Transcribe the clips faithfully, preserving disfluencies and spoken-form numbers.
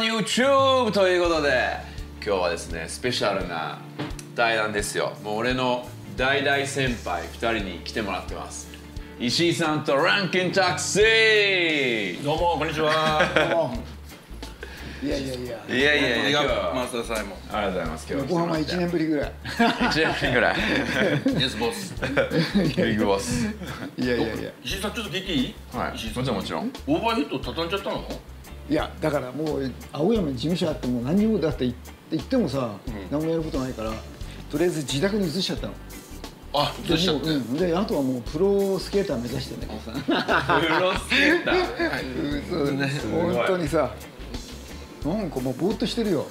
on YouTube ということで、今日はですね、スペシャルな対談ですよ。もう俺の大大先輩ふたりに来てもらってます。石井さんとランキン・タクシー。どうもこんにちは。どうも。いやいやいやいやいや、マスターさんもありがとうございます。今日横浜いちねんぶりぐらい。いちねんぶりぐらい。イエスボス。ビッグボス。いやいやいや。石井さんちょっと聞いていい？はい。もちろんもちろん。オーバーヒット畳んじゃったの？いやだからもう青山に事務所あっても何にもだって言ってもさ、何もやることないからとりあえず自宅に移しちゃったの。あ、移しちゃって。であとはもうプロスケーター目指してね。プロスケーター。本当にさ。なんかもうぼーっとしてるよ。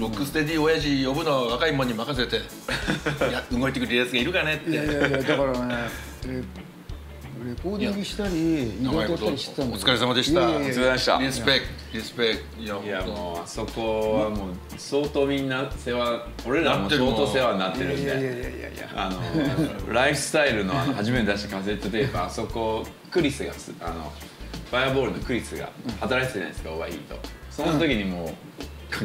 ロックステディ親父呼ぶのは若いもんに任せて、いや動いてくれるやつがいるかねって。いやいやいや、だからね、レコーディングしたりイベントしたりしてたの。お疲れ様でした。お疲れ様でした。リスペクト、リスペクト。いやもうあそこはもう相当みんな世話、俺らも相当世話になってるんで。いやいやいやいやいや。あのライフスタイルの初めに出したカセットテープ、あそこクリスがあのファイアボールのクリスが働いてたじゃないですか、おばいいと。その時にもう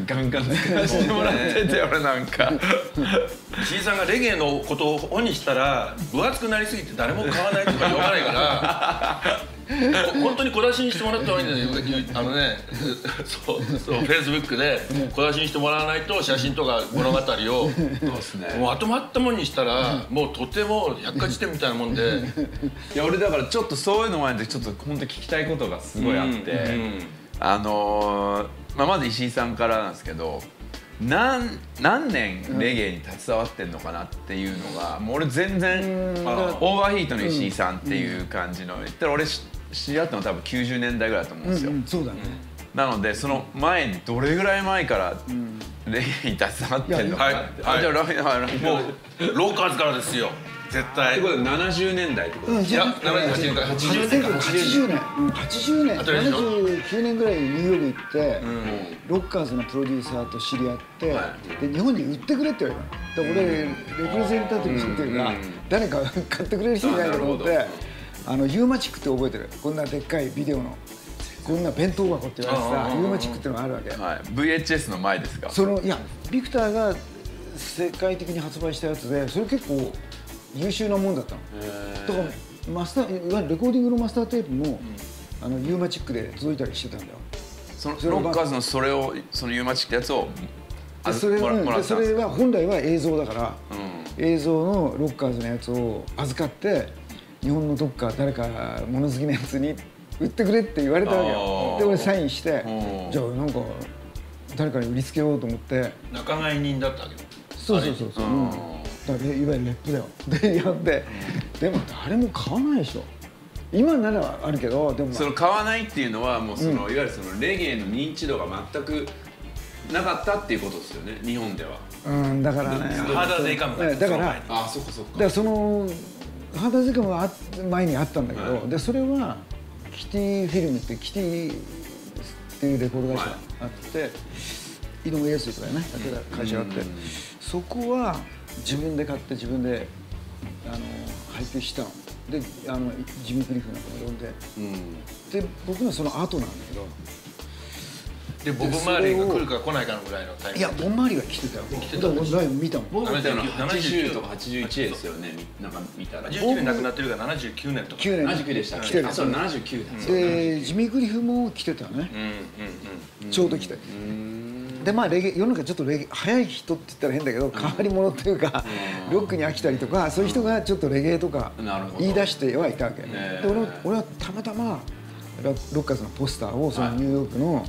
ガンガンしてもらってて、俺なんか石井さんがレゲエのことをオンにしたら分厚くなりすぎて誰も買わないとか言わないから本当に小出しにしてもらった方がいいんだよ。あのね、そうそう、フェイスブックで小出しにしてもらわないと写真とか物語をもう後回ったもんにしたらもうとても百科事典みたいなもんで。いや俺だからちょっとそういうの前でちょっと本当聞きたいことがすごいあって。あのーまあ、まず石井さんからなんですけど、 何, 何年レゲエに携わってんのかなっていうのが、もう俺全然オーバーヒートの石井さんっていう感じの、言ったら俺知り合ったの多分きゅうじゅうねんだいぐらいだと思うんですよ。うん、うん、そうだね。なのでその前にどれぐらい前からレゲエに携わってんのかなって。あ、じゃあラフィナーもうローカーズからですよ、絶対。ってことはななじゅうねんだいってことですか？いや、ななじゅうねんだい、はちじゅうねんだい、はちじゅうねん、はちじゅうねん、ななじゅうきゅうねんぐらいにニューヨーク行ってロッカーズのプロデューサーと知り合って、で日本に売ってくれって言われた。俺レプレゼンターとしてるから誰か買ってくれる人いないと思って、あのユーマチックって覚えてる？こんなでっかいビデオのこんな弁当箱って言われてさ、ユーマチックってのがあるわけ。 ブイエイチエス の前ですか？そのいや、ビクターが世界的に発売したやつで、それ結構優秀なもんだったの。だからマスター、いわゆるレコーディングのマスターテープもあのユーマチックで届いたりしてたんだよ。そのロッカーズのそれを、そのユーマチックってやつをそれは本来は映像だから、映像のロッカーズのやつを預かって日本のどっか誰か物好きなやつに売ってくれって言われたわけよ。で俺サインして、じゃあなんか誰かに売りつけようと思って。仲買人だったわけだ。そうそうそうそう、いわゆるレップだよ。でやって、でも誰も買わないでしょ。今ならあるけど、でもその買わないっていうのはもうその、うん、いわゆるそのレゲエの認知度が全くなかったっていうことですよね、日本では。うん、だからね、ハーダーゼイカムだから、あ、そっかそっか。だからそのハーダーゼイカムは前にあったんだけど、はい、でそれはキティフィルムって、キティっていうレコード会社があって、はい、井上康之とかね、やってた会社があって、うん、そこは自分で買って自分であの配給したので、あのジミー・クリフなんかも呼んで、うん、で僕のその後なんだけど、でボブ・マーリーが来るか来ないかのぐらいのタイミング。いや、ボブ・マーリーが来てたよ。来てたの、ライブ見たもん。僕ははちじゅうとかはちじゅういちですよね。なんか見たらはちじゅうきゅうねん亡くなってるから、ななじゅうきゅうねんとかななじゅうきゅうでしたっけ。あ、そうななじゅうきゅうで、ジミー・クリフも来てたね、ちょうど来て。でまあ、レゲ世の中ちょっとレゲ早い人って言ったら変だけど、変わり者っていうか、ロックに飽きたりとか、そういう人がちょっとレゲエとか言い出してはいたわけで、俺は、俺はたまたまロッカーズのポスターをそのニューヨーク の,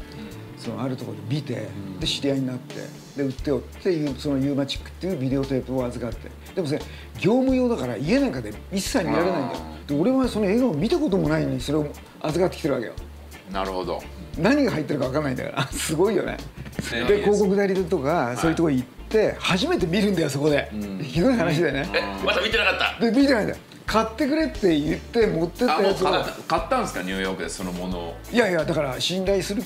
そのあるところで見て、で知り合いになって、で売ってよっていう、そのユーマチックっていうビデオテープを預かって。でもそれ業務用だから家なんかで一切見られないんだよ。で俺はその映画を見たこともないのにそれを預かってきてるわけよ。なるほど。何が入ってるかわかんないんだからすごいよね。で広告代理店とかそういうとこ行って初めて見るんだよ、そこで。ひどい話だよね。え、まだ見てなかった。で見てないんだよ。買ってくれって言って持ってったやつを。買ったんですか、ニューヨークでそのものを。いやいや、だから信頼する、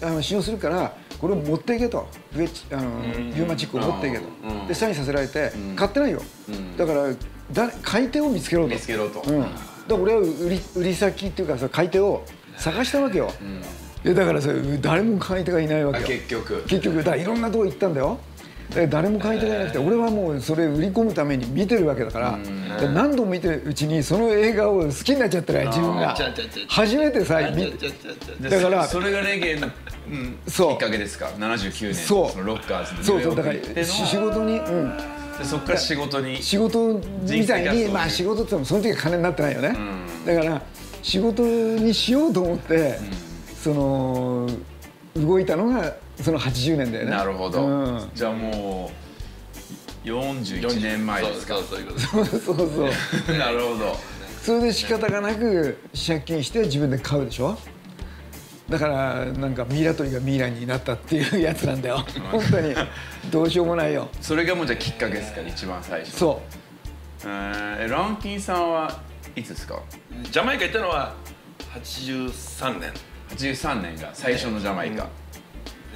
あの信用するからこれを持っていけと、ユーマチックを持っていけと、でサインさせられて買ってないよ。だから買い手を見つけろと。見つけろと。だから俺は売り先っていうかさ、買い手を探したわけよ。いやだからそれ誰も買い手がいないわけよ結局結局だからいろんなとこ行ったんだよ。誰も買い手がいなくて、俺はもうそれ売り込むために見てるわけだから何度も見てるうちにその映画を好きになっちゃったから自分が初めてさ見てだからそれがレゲエのきっかけですか。ななじゅうきゅうねんそのロッカーズのそうそうだから仕事にそっから仕事に仕事みたいにまあ仕事って言ってもその時は金になってないよね。だから仕事にしようと思ってその動いたのがそのはちじゅうねんだよね。なるほど、うん、じゃあもうよんじゅういちねんまえですか。そうそうそうそうなるほど。それで仕方がなく借金して自分で買うでしょ。だからなんかミイラ取りがミイラになったっていうやつなんだよ本当にどうしようもないよそれがもうじゃあきっかけですかね一番最初。そう、えー、ランキンさんはいつですか。ジャマイカ行ったのははちじゅうさんねん。はちじゅうさんねんが最初のジャマイカ、うん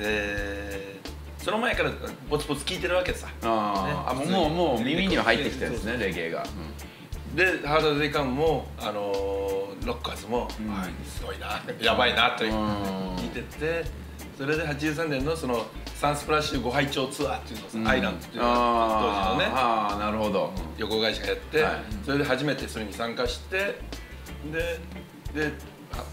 えー、その前からぼつぼつ聞いてるわけさ。あ、ね、あもうもう耳には入ってきたんですねレゲエが、うん、でハードデイカムも、あのー、ロッカーズも、うんはい、すごいなやばいなと聞いててそれではちじゅうさんねんのそのサンスプラッシュご拝聴ツアーっていうのをさ、うん、アイランドっていうのが当時のねああなるほど旅行会社がやって、はい、それで初めてそれに参加してでで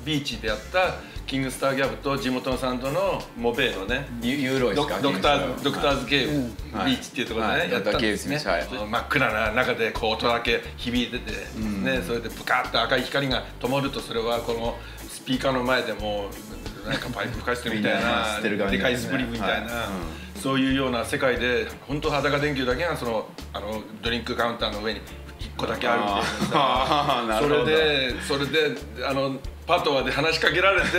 ビーチでやったキングスターギャブと地元のさんとのモベーのねユーロイドクターズゲームビーチっていうところでねやったんですね。真っ暗な中でこう音だけ響いててそれでブカッと赤い光が灯るとそれはこのスピーカーの前でもうなんかパイプ吹かしてるみたいなでかいスプリングみたいなそういうような世界で本当裸電球だけがそのあのドリンクカウンターの上にいっこだけあるみたいな。それでそれであのパトワで話しかけられてずっ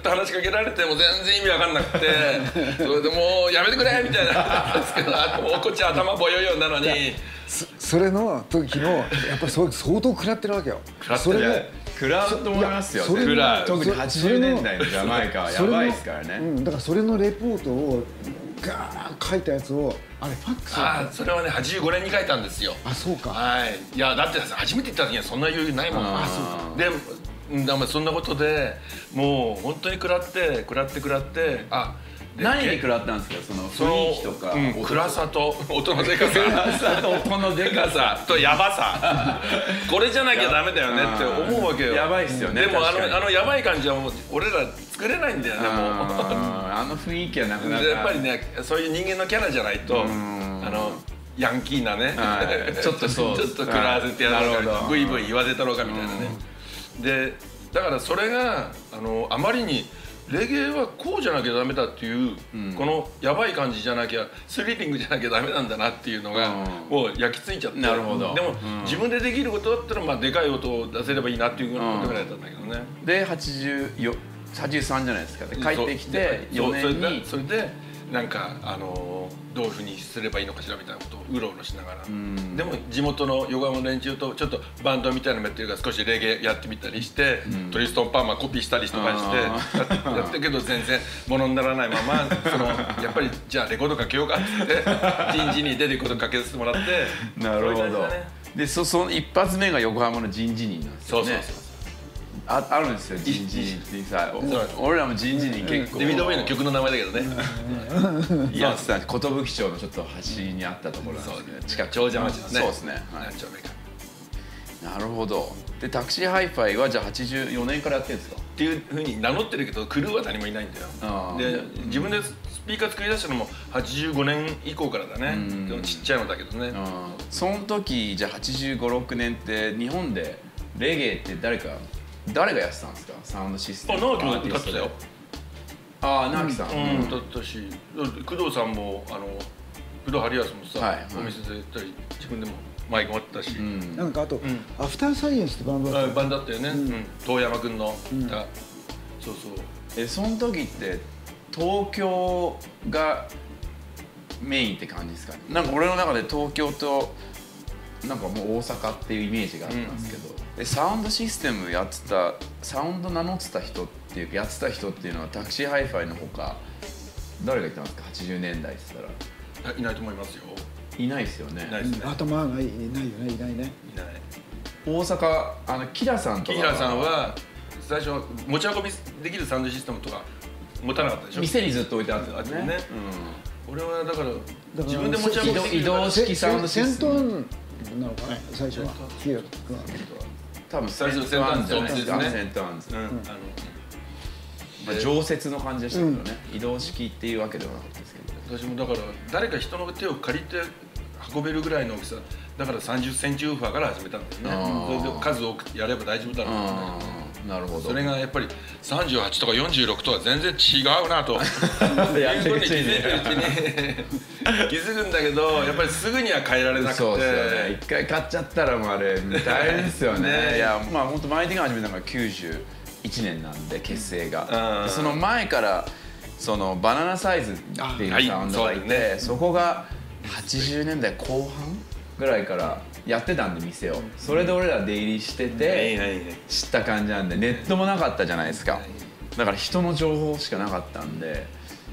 と話しかけられても全然意味わかんなくてそれでもうやめてくれみたいなですけどこっち頭ぼよよなのにそれの時のやっぱり相当食らってるわけよ。食らってる食らうと思いますよ。特にはちじゅうねんだいのジャマイカはやばいですからね。だからそれのレポートをガーッ書いたやつをあれファックスあそれはねはちじゅうごねんに書いたんですよ。あそうか。はいいやだって初めて行った時にはそんな余裕ないもん。あそうか。でそんなことでもう本当に食らって食らって食らってあ何に食らったんですか。その雰囲気とか暗さと音のでかさと音のでかさとやばさこれじゃなきゃダメだよねって思うわけよ。やばいっすよね。でもあのやばい感じはもう俺ら作れないんだよね。もうあの雰囲気はなくなる。やっぱりねそういう人間のキャラじゃないとあのヤンキーなねちょっとそうちょっと食らわせてやろうかブイブイ言わせたろうかみたいなね。でだからそれが あの、あまりにレゲエはこうじゃなきゃダメだっていう、うん、このやばい感じじゃなきゃスリリングじゃなきゃダメなんだなっていうのが、うん、もう焼き付いちゃって。なるほど。でも、うん、自分でできることだったら、まあ、でかい音を出せればいいなっていうふうに求められたんだけどね、うん、ではちじゅうさんじゃないですかね帰ってきてよねんにそれでなんかあのどういうふうにすればいいのかしらみたいなことをうろうろしながらでも地元のヨガの連中とちょっとバンドみたいなのやってるから少しレゲエやってみたりしてトリストン・パーマーコピーしたりとかしてやってるけど全然ものにならないままそのやっぱりじゃあレコードかけようかって人事に出ていくことかけさせてもらってなるほど。でその一発目が横浜の人事人なんですよね。あ, あるんですよ人事人ってさ俺らも人事人結構デビッド・ボウイの曲の名前だけどねやってた寿町のちょっと橋にあったところなんですけど、ね、近く長者町のねそうですね、はい、長者かなるほど。でタクシーハイファイはじゃあはちじゅうよねんからやってるんですかっていうふうに名乗ってるけどクルーは何もいないんだよ。で自分でスピーカー作り出したのもはちじゅうごねん以降からだね、うん、ちっちゃいのだけどね。その時じゃあはちじゅうご、ろくねんって日本でレゲエって誰か誰がやってたんですかサウンドシステム。あ、直樹も歌ってたよ。ああ、直樹さん。うん、歌ったし、工藤さんもあの工藤ハリアスもさ、はい、お店でやったり、自分でもマイク持ってたし。うん、なんかあと、うん、アフターサイエンスってバンドだった。バンドだったよね。うん、遠山君の歌。うん、そうそう。え、その時って東京がメインって感じですかね。なんか俺の中で東京となんかもう大阪っていうイメージがあったんですけど。うんでサウンドシステムやってたサウンド名乗ってた人っていうやってた人っていうのはタクシーハイファイのほか誰がいたんですかはちじゅうねんだいって言ったら い, いないと思いますよ。いないですよね。頭がいないよね。いないね。いない。大阪あのキラさんとかキラさんは最初持ち運びできるサウンドシステムとか持たなかったでしょ。店にずっと置いてあったね。俺はだから自分で持ち運びできる移動式サウンドシステムなのかね、最初は。多分最初センターンズじゃないですか。常設の感じでしたけどね、移動式っていうわけではなかったですけど、私もだから誰か人の手を借りて運べるぐらいの大きさだからさんじゅっセンチウーファーから始めたんですね。それで数多くやれば大丈夫だろうな。なるほど。それがやっぱりさんじゅうはちとかよんじゅうろくとは全然違うなとやってるうちに気づくんだけど、やっぱりすぐには変えられなくて、そうですよね。一回買っちゃったらもうあれ大変ですよね。いやまあ本当マイティが始めたのがきゅうじゅういちねんなんで、結成が。その前からそのバナナサイズっていうサウンドがいて、そこがはちじゅうねんだいこう半ぐらいからやってたんで店を。それで俺ら出入りしてて知った感じなんで、ネットもなかったじゃないですか。だから人の情報しかなかったんで、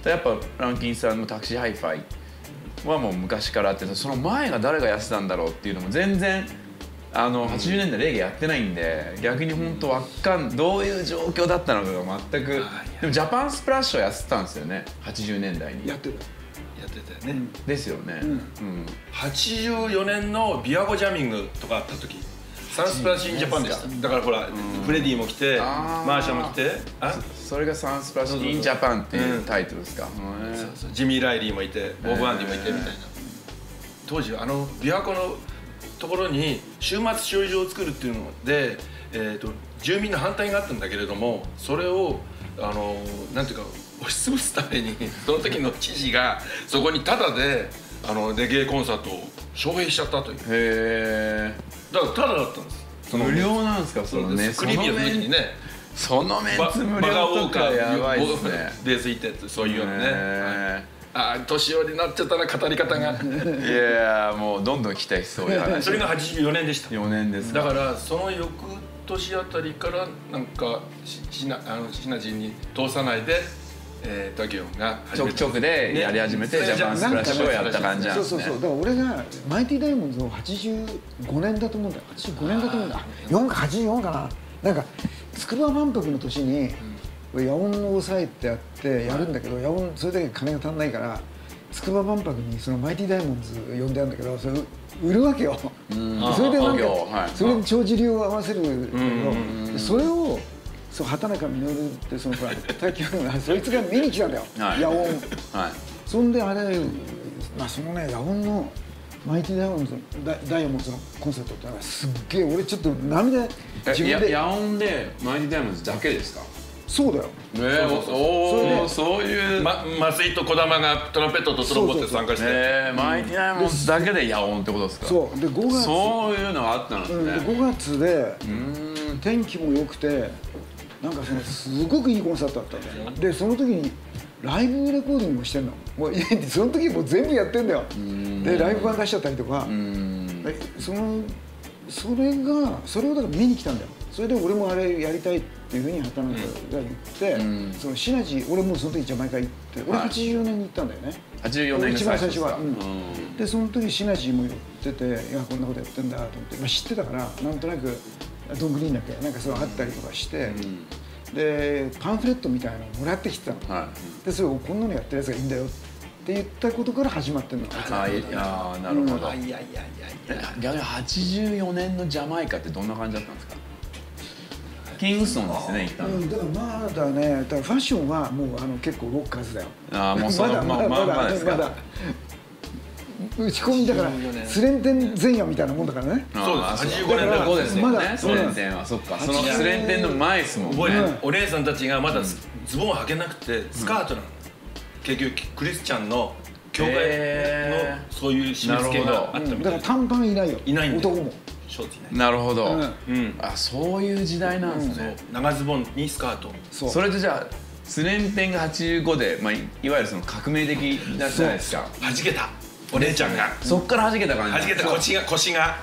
やっぱランキンさんのタクシーハイファイはもう昔からあって、その前が誰がやってたんだろうっていうのも全然あのはちじゅうねんだいレゲエやってないんで、逆に本当わかんどういう状況だったのかが全く。でもジャパンスプラッシュはやってたんですよね、はちじゅうねんだいに。やってるやってたよね。ですよね。はちじゅうよねんのビアゴジャミングとかあった時、サンスプラッシュインジャパンでした。だからほらフレディも来てマーシャも来て、それがサンスプラッシュインジャパンっていうタイトルですか。ジミー・ライリーもいてボブ・アンディもいてみたいな。当時あのビアゴのところに週末収容所を作るっていうので、えー、と住民の反対があったんだけれども、それをあのなんていうか押し潰すためにその時の知事がそこにタダであのレゲエコンサートを招聘しちゃったという。へー。だからタダだったんです。その無料なんですか。そのね、クリビアの時にね、そのメンツ無料とかやばいですね。ベースいてってそういうよね。はい、あ年寄りになっちゃったら語り方がいやもうどんどん期待しそういう話。それがはちじゅうよねんでした。よねんですか。だからその翌年あたりからなんかシナジーに通さないでダギオンがちょくちょくでやり始めて、ジャパンスプラッシュをやった感じなんですね。そうそうそう。だから俺がマイティダイモンズのはちじゅうごねんだと思うんだよ。はちじゅうごねんだと思うんだ。はちじゅうよんかな。なんかつくば万博の年に野音を抑えてやってやるんだけど、野音それだけ金が足んないから筑波万博にそのマイティダイモンズ呼んであるんだけど、それ売るわけよ。それでなんかそれで帳尻を合わせるんだけど、それを畑中稔ってそのほら滝山がそいつが見に来たんだよ、野音。そんであれまあそのね野音のマイティダイモンズダイヤモンズのコンサートってのはすっげえ俺ちょっと涙自分で。野音でマイティダイモンズだけですか。そうだよ。おお、そういう松井と児玉がトランペットとトロンボって参加して、マイティダイモンズだけで野音ってことですか。そうでごがつそういうのがあったんですね。ごがつで天気も良くてなんかそのすごくいいコンサートだったんだよ。でその時にライブレコーディングもしてんの。もうその時もう全部やってんだよ。でライブ版出しちゃったりとか、そのそれがそれをだから見に来たんだよ。それで俺もあれやりたいっていうふうに畑中が言って、うん、そのシナジー俺もその時ジャマイカ行って、うん、俺はちじゅうよねんに行ったんだよね。はちじゅうよねん一番最初は、うんうん、でその時シナジーも寄ってて、いやこんなことやってんだと思って、まあ、知ってたからなんとなくドングリーンだっけなんかそうあったりとかして、うん、でパンフレットみたいなのもらってきてたの、はい、でそれをこんなのやってるやつがいいんだよって言ったことから始まってるの。ああなるほど。いやいやいやいや。逆にはちじゅうよねんのジャマイカってどんな感じだったんですか。キングストンですね、一旦。うん、だからまだね、だからファッションはもうあの結構ロッカーズだよ。ああ、もうそのまだまだまだまだ打ち込みだからスレンテン前夜みたいなもんだからね。そうです。はちじゅうごねんだいごですよね。スレンテンはそっか。そのスレンテンの前ですもんね。お姉さんたちがまだズボンを履けなくてスカートなの。結局クリスチャンの教会のそういう締め付けがあったみたいな。だから短パンいないよ。いないんだ。男も。なるほど、あそういう時代なんですね。長ズボンにスカート。それとじゃあスレンテンがはちじゅうごでいわゆるその革命的だったじゃないですか。はじけたお姉ちゃんがそっからはじけた感じ。はじけた腰が腰が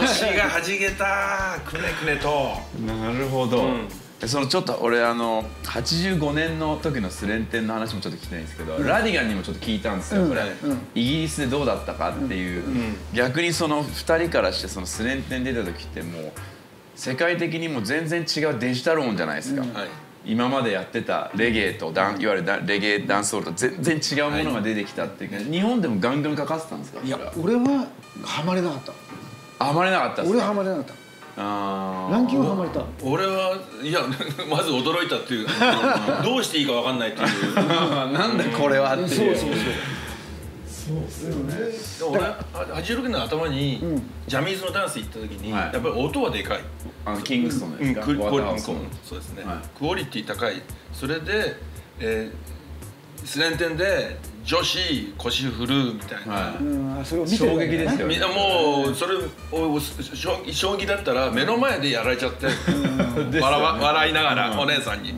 腰がはじけたくねくねと。なるほど。そのちょっと俺あのはちじゅうごねんの時のスレンテンの話もちょっと聞きたいんですけど、ラディガンにもちょっと聞いたんですよ。これイギリスでどうだったかっていう。逆にそのふたりからしてそのスレンテン出た時ってもう世界的にも全然違うデジタル音じゃないですか、うん、今までやってたレゲエとダンいわゆるレゲエダンスソールと全然違うものが出てきたっていうか、はい、日本でもガンガンかかってたんですか？いや俺はハマれなかった。ハマれなかったですか？俺はハマれなかった。あランキングはまれた。俺はいやまず驚いたっていうどうしていいか分かんないっていうなんだこれはっていう。そうそうそうそうですよね。俺はちじゅうろくねんの頭にジャミーズのダンス行った時にやっぱり音はでかい。キングストンですか？クオリティ高い。それでスレンテンで女子腰振るみたいな、それを見て衝撃ですよね。もうそれを将棋だったら目の前でやられちゃって笑いながらお姉さんに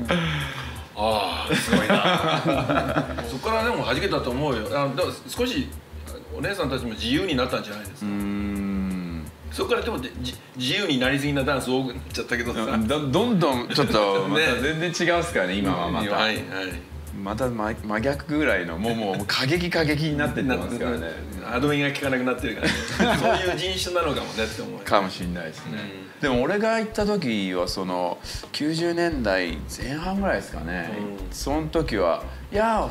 ああすごいな。そこからでもはじけたと思うよ。少しお姉さんたちも自由になったんじゃないですか。そこからでも自由になりすぎなダンス多くなっちゃったけどさ、どんどんちょっと全然違うっすからね今は。またまた真逆ぐらいのもうもう過激過激になってってますからね。歯止めが効かなくなってるからね。そういう人種なのかもねって思う。かもしれないですね。でも俺が行った時はそのきゅうじゅうねんだいぜん半ぐらいですかね。その時は「や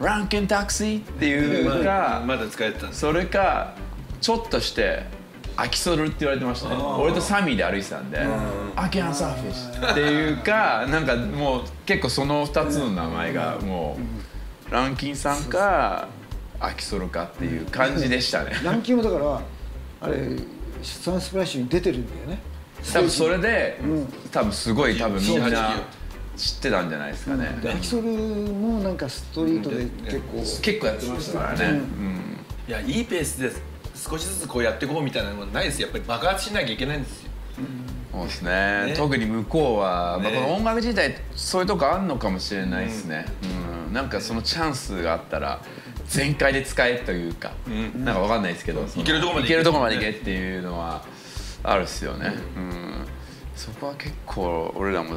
ーランケンタクシー」っていうかまだ使えてたんです。それかちょっとしてアキソルって言われてましたね。俺とサミーで歩いてたんで「アキアンサーフィッシュ」っていうかなんかもう結構そのふたつの名前がもうランキンさんかアキソルかっていう感じでしたね。ランキンもだからあれサンスプラッシュに出てるんだよね多分。それで多分すごい多分みんな知ってたんじゃないですかね。アキソルもなんかストリートで結構結構やってましたからね。いやいいペースです。少しずつこうやっていこうみたいなのはないです。やっぱり爆発しなきゃいけないんですよ。そうですね。特に向こうはこの音楽自体そういうとこあんのかもしれないですね。なんかそのチャンスがあったら全開で使えというかなんかわかんないですけどいけるとこまでいけっていうのはあるっすよね。そこは結構俺らも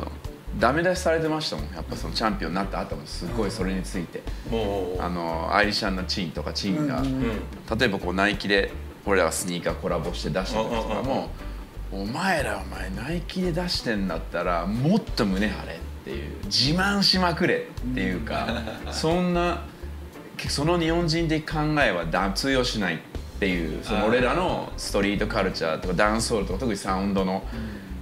ダメ出しされてましたもん。やっぱそのチャンピオンになった後もすごいそれについてあのアイリシャンのチンとかチンが例えばこうナイキで俺らがスニーカーコラボして出した時とかも「お前らお前ナイキで出してんだったらもっと胸張れ」っていう自慢しまくれっていうかそんなその日本人的考えは通用しないっていうその俺らのストリートカルチャーとかダンスホールとか特にサウンドの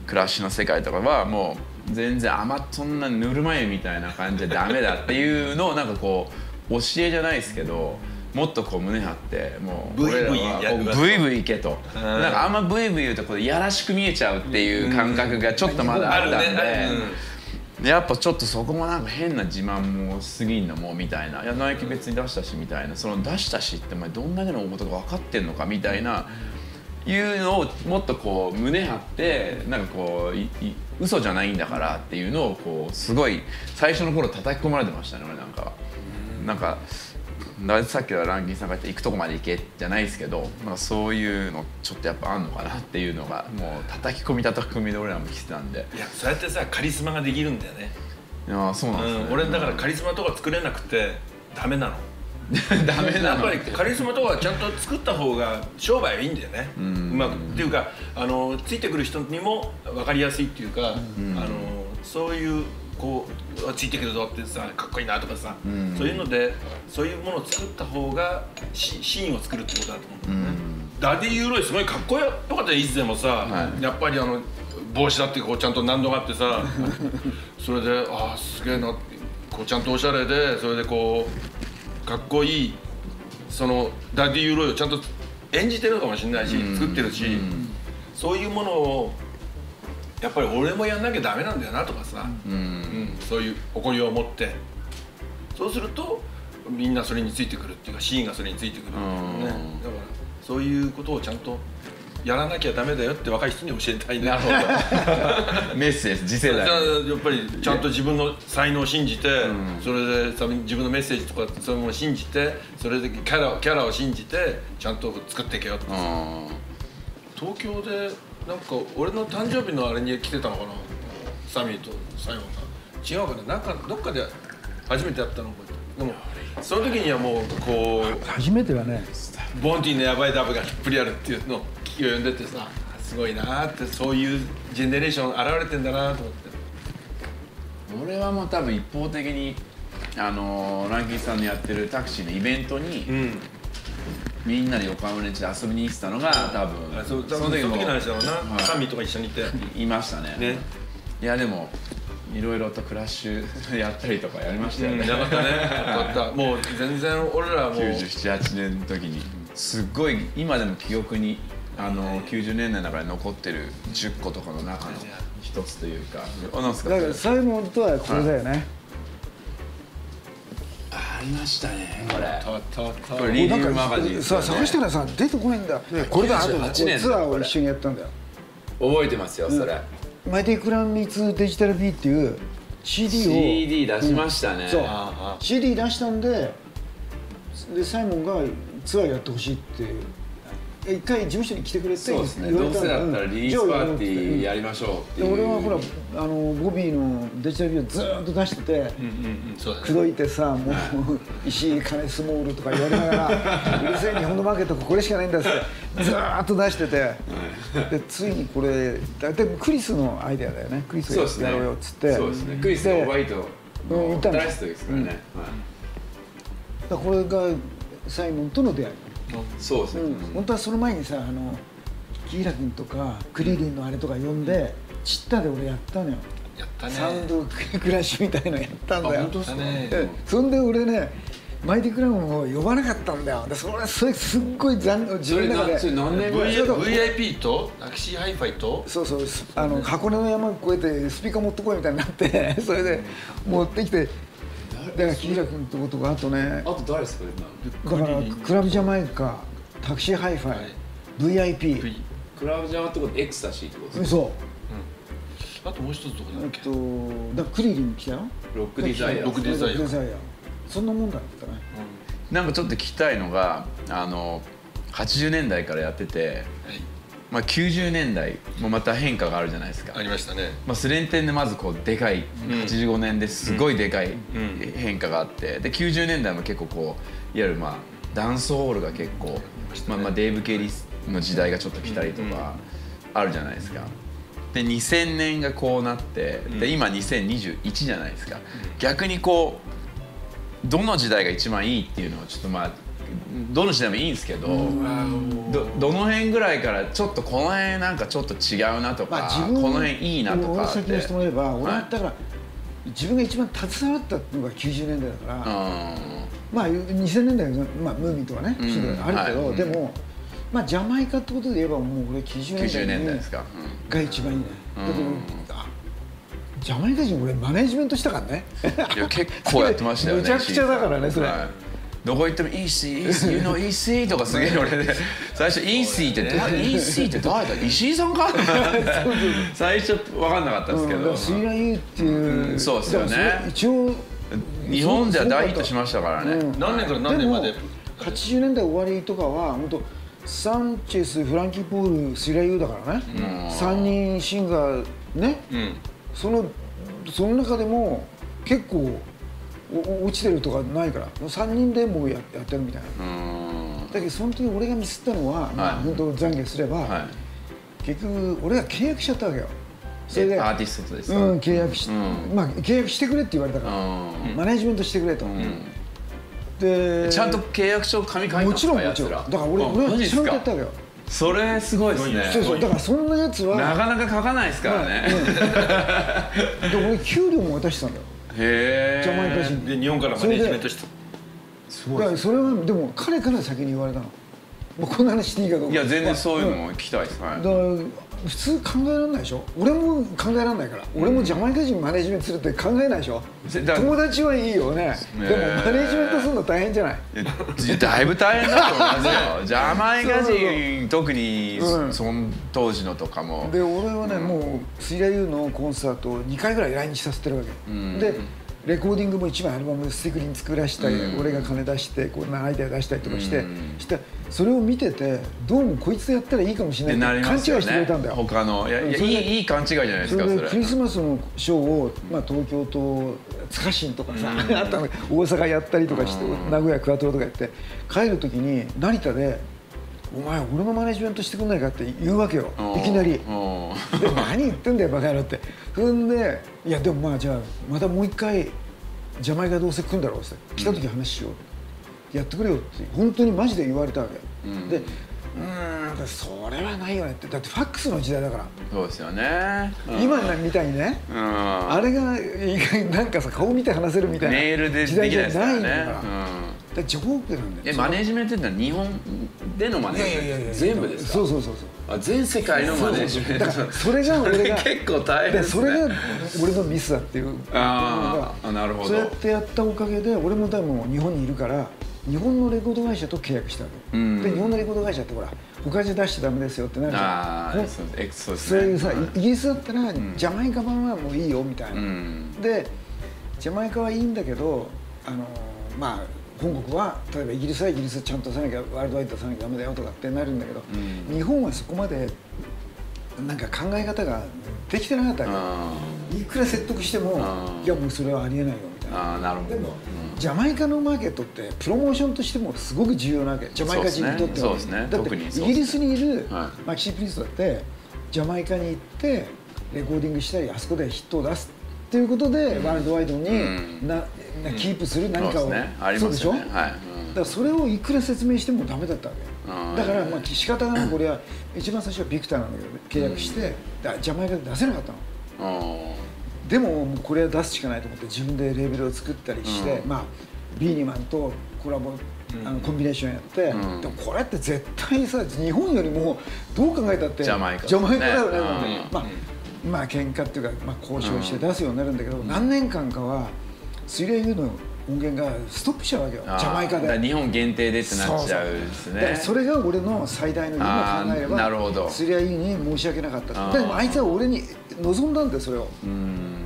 クラッシュの世界とかはもう。全然あんまそんなぬるま湯みたいな感じじゃダメだっていうのをなんかこう教えじゃないですけどもっとこう胸張ってもう俺らはブイブイいけとなんかあんまブイブイ言うとこうやらしく見えちゃうっていう感覚がちょっとまだあったんでやっぱちょっとそこもなんか変な自慢もすぎんのもみたいな「いやナイキ別に出したし」みたいな「その出したし」ってお前どんだけのことか分かってんのかみたいな。いうのをもっとこう胸張ってなんかこう嘘じゃないんだからっていうのをこうすごい最初の頃叩き込まれてましたね俺なんかは。なんかさっきはランキンさんが言って行くとこまで行けじゃないですけどなんかそういうのちょっとやっぱあんのかなっていうのがもう叩き込み叩き込みで俺らも来てたんで。いやそうやってさカリスマができるんだよね。ああそうなんですね。俺だからカリスマとか作れなくてダメなの。ダメなの。やっぱりカリスマとかちゃんと作った方が商売はいいんだよね。うまくっていうかあのついてくる人にも分かりやすいっていうか、うん、あのそういうこうついてくるぞってさかっこいいなとかさ、うん、そういうのでそういうものを作った方がシ, シーンを作るってことだと思うんだよね。うん、ダディ・ユーロイすごいかっこよかったよいつでもさ、はい、やっぱりあの帽子だってこうちゃんと難度があってさそれでああすげえなこうちゃんとおしゃれでそれでこう。かっこいいそのダディ・ユーロイをちゃんと演じてるかもしれないし作ってるしそういうものをやっぱり俺もやんなきゃダメなんだよなとかさ、うんうん、そういう誇りを持ってそうするとみんなそれについてくるっていうかシーンがそれについてくるっていうね。だからそういうことをちゃんとやらなきゃダメだよって若い人に教えたいね。なるほどメッセージ次世代やっぱりちゃんと自分の才能を信じて、うん、それで自分のメッセージとかそういうものを信じてそれでキャラ、キャラを信じてちゃんと作っていけよって。東京でなんか俺の誕生日のあれに来てたのかなサミーとサイモンが違うかななんかどっかで初めてやったの覚えてる。でもその時にはもうこう初めてはねボンティーのヤバいダブがひっぷりあるっていうのを読んでてさすごいなって、そういうジェネレーション現れてんだなと思って。俺はもう多分一方的にあのー、ランキンさんのやってるタクシーのイベントに、うん、みんなで横浜の家で遊びに行ってたのが多分、あ、そう、多分その時の話だもんな、はい、サミとか一緒に行っていましたね。ね、いやでもいろいろとクラッシュやったりとかやりましたよね。やばかったね。やばった。もう全然俺らもうきゅうじゅうなな、はちねんの時にすっごい今でも記憶にあのきゅうじゅうねんだいの中で残ってるじゅっことかの中の一つというか。あ、なんですか。だからそういうものとはこれだよね。ありましたね。これ。これリリーフマガジンですよね。探したらさ出てこないんだ。これだ。はちねんツアーを一緒にやったんだよ。覚えてますよそれ。マティクランミツデジタル B っていう シーディー を シーディー 出しましたね。そう シーディー 出したんで、でサイモンがツアーやってほしいって一回事務所に来てくれて、そうですね、どうせだったらリリースパーティーやりましょうって。俺はほらあのボビーのデジタル B をずっと出してて口説いてさ、もう石井金スモールとか言われながら、うるせえ日本のマーケットこれしかないんだってずーっと出してて、でついにこれ大体クリスのアイデアだよね。クリスがやろうよっつって、そうですね、クリスのホワイトの新しい時ですからね。これがサイモンとの出会い。そうですね、本当はその前にさ、あのキイラ君とかクリリンのあれとか呼んでチッタで俺やったのよ。やったね。サウンドクラッシュみたいなのやったんだよ。そんで俺ねマイティクラウンを呼ばなかったんだよ。それそれすっごい残念。自分の中で ブイアイピー とタクシーハイファイと、そうそう、あの箱根の山越えてスピーカー持ってこいみたいになって、それで持ってきて、だからキイラ君とことか、あとね、あと誰ですか今だからクラブジャマイカ、タクシーハイファイ、はい、ブイアイピー、 クラブジャマってことエクスタシーってことですか。そう、うん、あともう一つどこだっけ、えっとだからクリリン来たよ、ロックデザイア、ロックデザイア、そんなもんだったね、うん、なんかちょっと聞きたいのが、あのはちじゅうねんだいからやってて、はい、まあきゅうじゅうねんだいもまた変化があるじゃないですか。ありましたね。まあそれに点でまずこうでかいはちじゅうごねんですごいでかい変化があって、できゅうじゅうねんだいも結構こういわゆるまあダンスホールが結構まあまあデーブ・ケリの時代がちょっと来たりとかあるじゃないですか。でにせんねんがこうなって、で今にせんにじゅういちじゃないですか。逆にこうどの時代が一番いいっていうのをちょっとまあどの時代もいいんですけど、 ど, どの辺ぐらいからちょっとこの辺なんかちょっと違うなとか、この辺いいなとかって。俺先にしてもらえば、俺だから自分が一番携わったのがきゅうじゅうねんだいだから、まあにせんねんだいのまあムーミーとかねあるけど、でもまあジャマイカってことで言えばもう俺きゅうじゅうねんだいが一番いいね。ジャマイカ人俺マネージメントしたからね。いや結構やってましたよね。むちゃくちゃだからねそれ。どこ行っても「イーシーイーシー You know イーシー」とかすげえ俺で最初「イーシー」って「イーシー」って誰だ、石井さんか最初分かんなかったですけど、「シーライー」っていう、そうですよね、一応日本では大ヒットしましたからね。何年から何年まで。はちじゅうねんだい終わりとかは本当サンチェス、フランキー・ポール、シーライーだからね、さんにんシンガーね。そのその中でも結構落ちてるとかないからさんにんでもう や, やってるみたいな。だけどその時俺がミスったのは、はい、まあ本当懺悔すれば、はい、結局俺が契約しちゃったわけよ。それでアーティストとですか、うん、契約し、うん、まあ契約してくれって言われたから、うん、マネジメントしてくれと、うん、でちゃんと契約書紙書いてもちろんもちろんだから俺はちゃんとやったわけよ。それすごいですね。そうそう、だからそんなやつはなかなか書かないですからね。で俺給料も渡してたんだよ。へー。で日本からマネージメントした。すごいですね。それはでも彼から先に言われたの。もうこんな話していいかどうか。いや全然そういうのも聞きたいですね。だから普通考えられないでしょ。俺も考えられないから。俺もジャマイカ人マネージメントするって考えないでしょ。友達はいいよね。でもマネージメントするの大変じゃない。だいぶ大変だと思いますよ。ジャマイカ人特にその当時のとかも。で俺はねもうスイラユーのコンサートをにかいぐらい来日させてるわけ。でレコーディングもいちまいアルバムをスティックに作らしたり、俺が金出してこんなアイデア出したりとかして、してそれを見ててどうもこいつやったらいいかもしれないって勘違いしてくれたんだよ。他のいやいい勘違いじゃないですか。それでクリスマスのショーをまあ東京と塚新とかさあったの、大阪やったりとかして名古屋クワトロとかやって帰る時に成田でお前俺のマネジメントしてくんないかって言うわけよ、いきなり。で何言ってんだよバカ野郎って。そんで「いやでもまあじゃあまたもう一回ジャマイカどうせ来るんだろう」って「来た時話しよう」って「やってくれよ」って本当にマジで言われたわけ、うん、で「うんそれはないよね」って。だってファックスの時代だから。そうですよね、うん、今みたいにね、うん、あれが意外なんかさ顔見て話せるみたいなメールで時代じゃないんだから。でジョークなんだよ。マネジメントってのは日本でのマネジメント全部ですか？そうそうそうそう。全世界のマネジメント。だからそれが俺が結構大変ですね。それが俺のミスだっていう。ああなるほど。そうやってやったおかげで俺も多分日本にいるから日本のレコード会社と契約したわけ。で日本のレコード会社ってほら他で出しちゃダメですよってなるじゃん。ああそうですね。そういうさイギリスだったらジャマイカ版はもういいよみたいな。でジャマイカはいいんだけどあのまあ本国は例えばイギリスはイギリスちゃんと出さなきゃワールドワイド出さなきゃダメだよとかってなるんだけど、うん、日本はそこまでなんか考え方ができてなかったからいくら説得してもいやもうそれはありえないよみたいな。あなるほど。でも、うん、ジャマイカのマーケットってプロモーションとしてもすごく重要なわけ。ジャマイカ人にとっては、ね、だってイギリスにいるマキシー・プリンスだってジャマイカに行ってレコーディングしたりあそこでヒットを出すということでワールドワイドになキープする何かを。そうでしょ。だからそれをいくら説明してもダメだったわけ。だからまあ仕方がなくこれは一番最初はビクターなんだけど契約してジャマイカで出せなかったの。でもこれは出すしかないと思って自分でレーベルを作ったりしてまあビーニマンとコラボあのコンビネーションやって、うん、でもこれって絶対さ日本よりもどう考えたってジャマイカだよね。まあまあ喧嘩っていうか、まあ、交渉して出すようになるんだけど、うん、何年間かは水冷 U の音源がストップしちゃうわけよジャマイカで。日本限定でってなっちゃうですね。だからそれが俺の最大の今考えれば水冷 U に申し訳なかった。でもあいつは俺に望んだんだよそれを。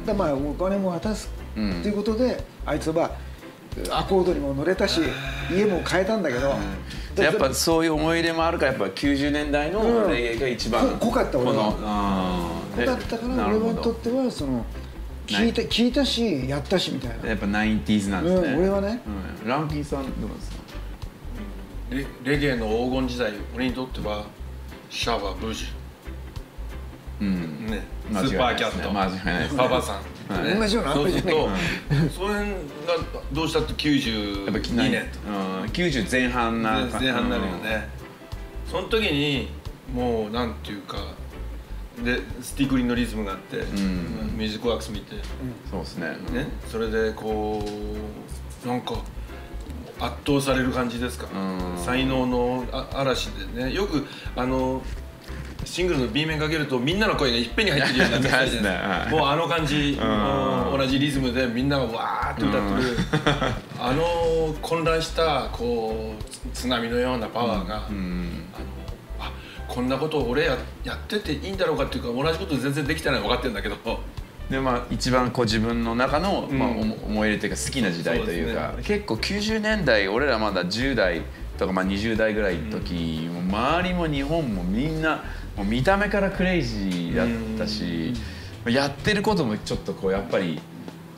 だからまあお金も渡すっていうことで、うん、あいつはアコードにも乗れたし家も変えたんだけど。やっぱそういう思い入れもあるからやっぱきゅうじゅうねんだいのレゲエが一番濃かった俺は。だったから俺にとってはその聞いた聞いたしやったしみたいな。やっぱ ナインティーズ なんですね俺はね。ランキーさんどうですか？レゲエの黄金時代俺にとってはシャワーブジねスーパーキャット馬場さん同じようなアプリじゃない。その辺がどうしたってきゅうじゅうにねんきゅうじゅうぜんはんな前半になるよね。その時にもうなんていうかでスティグリンのリズムがあって、うん、ミュージックワークス見て、うん、そうですね、ね、それでこうなんか圧倒される感じですか、うん、才能の嵐でね。よくあのシングルの ビーめんかけるとみんなの声がいっぺんに入ってるようになってるじゃないですか。もうあの感じ、うん、同じリズムでみんながわーって歌ってる、うん、あの混乱したこう津波のようなパワーが、うんうん、あのこんなことを俺やってていいんだろうかっていうか同じこと全然できてないの分かってるんだけど。でまあ一番こう自分の中の、うん、まあ思い入れというか好きな時代というか、そうですね、結構きゅうじゅうねんだい俺らまだじゅうだいとかまあにじゅうだいぐらいの時、うん、周りも日本もみんなもう見た目からクレイジーだったし、うん、やってることもちょっとこうやっぱり。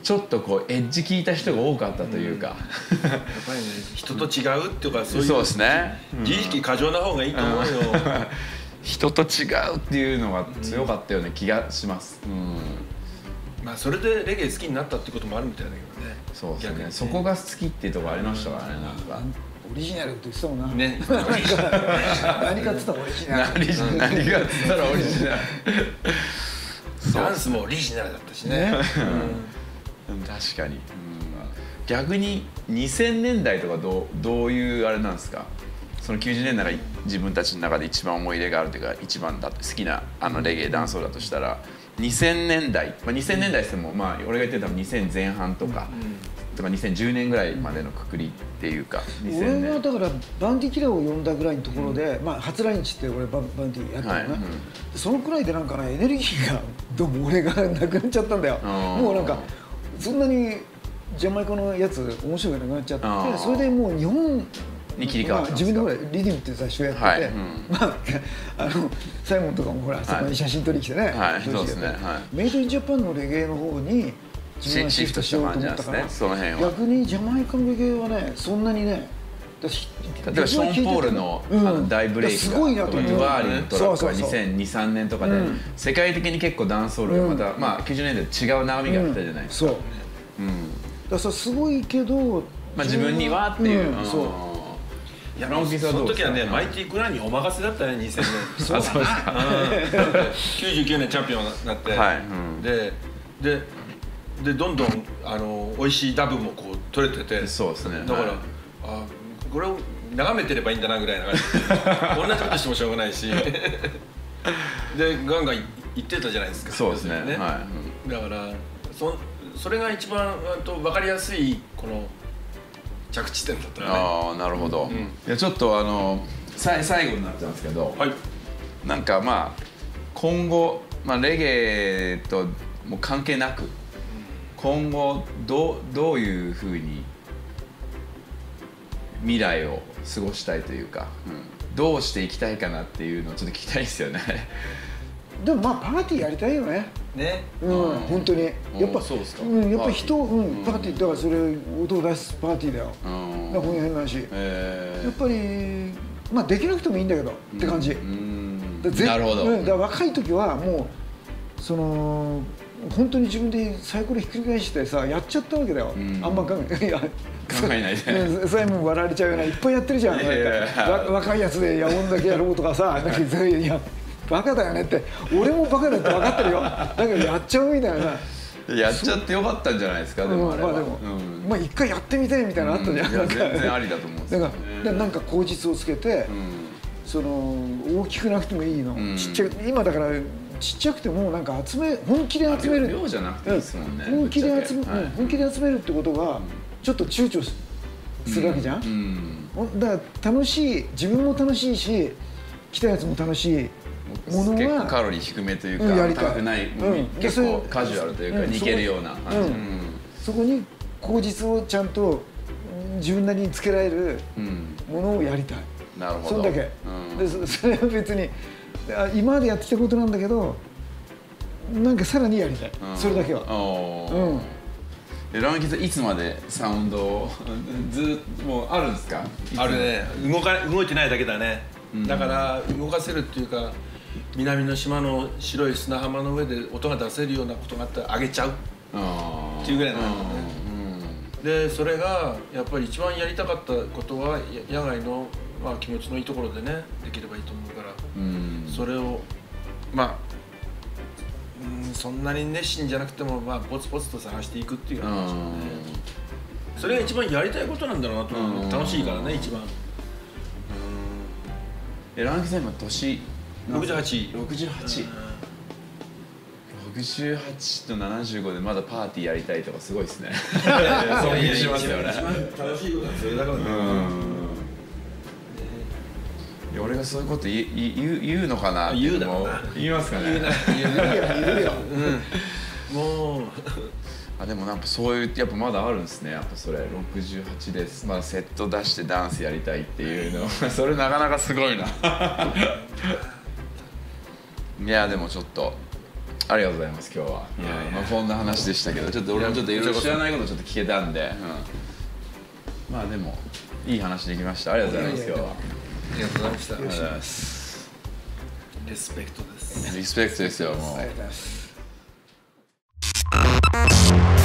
ちょっとこうエッジ聞いた人が多かったというか、うん、やっぱりね人と違うとかそういうそうですね、自意識過剰な方がいいと思うよ人と違うっていうのが強かったような気がします、うん、まあそれでレゲエ好きになったってこともあるみたいだけどね。そうですね、そこが好きっていうところありましたからね、うん、なんかオリジナルって言ってたもんな。ね何かっつったらオリジナル何かっつったらオリジナルダンスもオリジナルだったしね、うん確かに、うん、逆ににせんねんだいとかど う, どういうあれなんですか。そのきゅうじゅうねんだいが自分たちの中で一番思い入れがあるというか一番だ好きなあのレゲエダンソーだとしたらにせんねんだい、まあ、にせんねんだいってもまあ俺が言ってたのにせんぜんはんとか、うん、とかにせんじゅうねんぐらいまでのくくりっていうか、うん、にせんねん俺もだからバンディキラーを呼んだぐらいのところで、うん、まあ初来日って俺バンディやったのね、はい、うん、そのくらいでなんかねエネルギーがどうも俺がなくなっちゃったんだよ。もうなんかそんなにジャマイカのやつ面白いなくなっちゃって、それでもう日本に切り替わって自分でほらリディムって最初やってて、はい、うん、まああのサイモンとかもほらそこに写真撮りに来てね、メイドインジャパンのレゲエの方に自分がシフトしようと思ったから、逆にジャマイカのレゲエはねそんなにねだからショーン・ポールの大ブレイクが「ワーリー」とかにせんにじゅうさんねんとかで世界的に結構ダンスソールがまたまあきゅうじゅうねんだい違う波が来たじゃないですか。だからすごいけど自分にはっていう。その時はね、マイティ・クラにお任せだったね、にせんねん。そうですか。きゅうじゅうきゅうねんチャンピオンになって、で、でどんどんあの美味しいダブもこう取れてて、そうですね。だから、あ、これを眺めてればいいんだなぐらいな感じ。こんなことしてもしょうがないし、でガンガン行ってたじゃないですか。そうですね。だから、そそれが一番と分かりやすいこの。着地点だったらね。ああ、なるほど。いや、ちょっとあの最後になっちゃうんですけど、なんかまあ今後まあレゲエとも関係なく今後どうどういうふうに未来を過ごしたいというか、どうしていきたいかなっていうのをちょっと聞きたいですよね。でもまあパーティーやりたいよね。ね、うん、本当にやっぱそうですか。うん、やっぱ人、うん、パーティーだからそれ音を出すパーティーだよ。うん、だからこういう変な話。やっぱりまあできなくてもいいんだけどって感じ。なるほど。だから若い時はもうその本当に自分でサイコロひっくり返してさやっちゃったわけだよ。あんま考えない。考えないで。そういうもん笑われちゃうような。いっぱいやってるじゃん。若いやつでいや音だけやろうとかさ、なんかそういうや。バカだよねって俺もバカだって分かってるよ。だけどやっちゃうみたいな。やっちゃってよかったんじゃないですか。でもあれはまあでもまあ一回やってみたいみたいなのあったじゃん。全然ありだと思うんですよね。なんか口実をつけてその大きくなくてもいいのちっちゃい今だからちっちゃくてもなんか集め本気で集める量じゃなくていいですもんね。本気で集め本気で集めるってことがちょっと躊躇するわけじゃん。だから楽しい自分も楽しいし来たやつも楽しい。結構カロリー低めというか高くない結構カジュアルというか似てるような感じ。そこに口実をちゃんと自分なりにつけられるものをやりたい。なるほど。それだけ。それは別に今までやってきたことなんだけどなんかさらにやりたいそれだけは。ランキーさんいつまでサウンドをずっともうあるんですか？あるね。動か動いてないだけだね。だから動かせるっていうか。南の島の白い砂浜の上で音が出せるようなことがあったらあげちゃうっていうぐらいなんだね。でそれがやっぱり一番やりたかったことは野外の、まあ、気持ちのいいところでねできればいいと思うから、うん、それをまあうんそんなに熱心じゃなくてもまあポツポツと探していくっていう感じね。それが一番やりたいことなんだろうなと思う。楽しいからね一番。えランキさん今年ろくじゅうはちとななじゅうごでまだパーティーやりたいとかすごいですね。そういうしますよね。楽しいことはそれだからね。俺がそういうこと言う言うのかなっていうのも言いますかね。言うよ。もうあでもなんかそういうやっぱまだあるんですね。やっぱそれろくじゅうはちです。まあセット出してダンスやりたいっていうのそれなかなかすごいな。いやでもちょっとありがとうございます今日は。まあこんな話でしたけどちょっと俺もちょっといろいろ知らないことちょっと聞けたんで、うん、まあでもいい話できました。ありがとうございます今日は。ありがとうございました。ありがとうございます。リスペクトです。リスペクトですよもう。ありがとうございます。